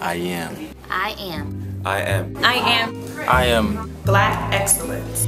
I am. I am. I am. I am. I am. Black excellence.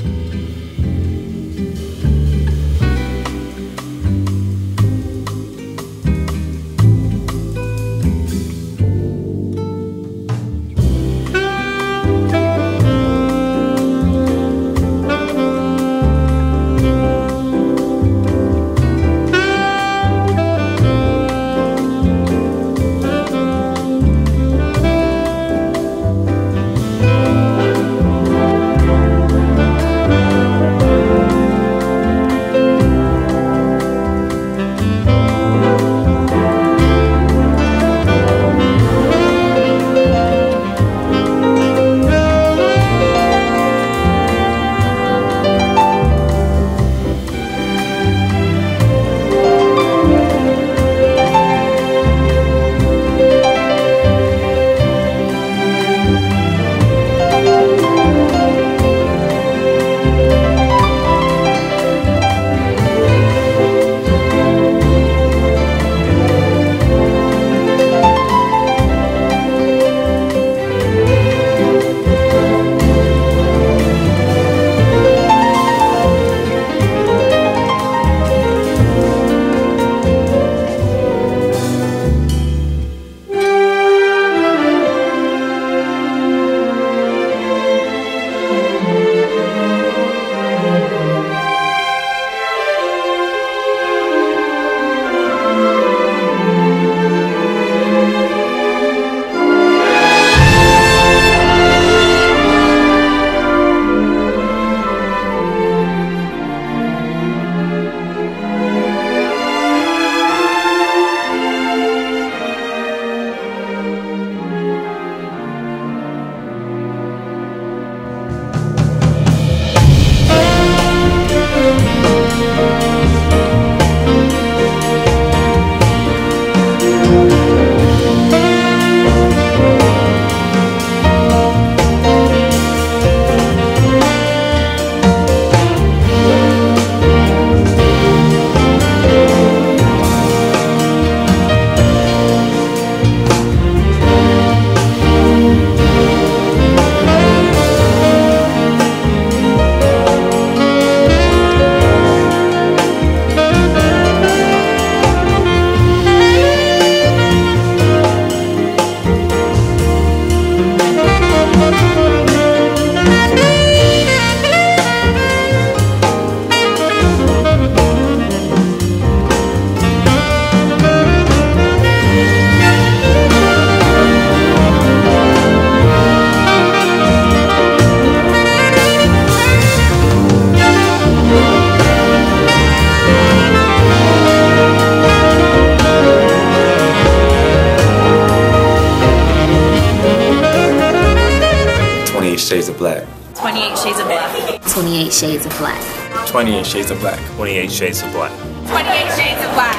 Shades of Black. 28 Shades of Black. 28 Shades of Black. 28 Shades of Black.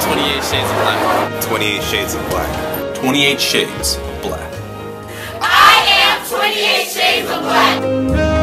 28 Shades of Black. 28 Shades of Black. 28 Shades of Black. 28 Shades of Black. 28 Shades of Black. I am 28 Shades of Black.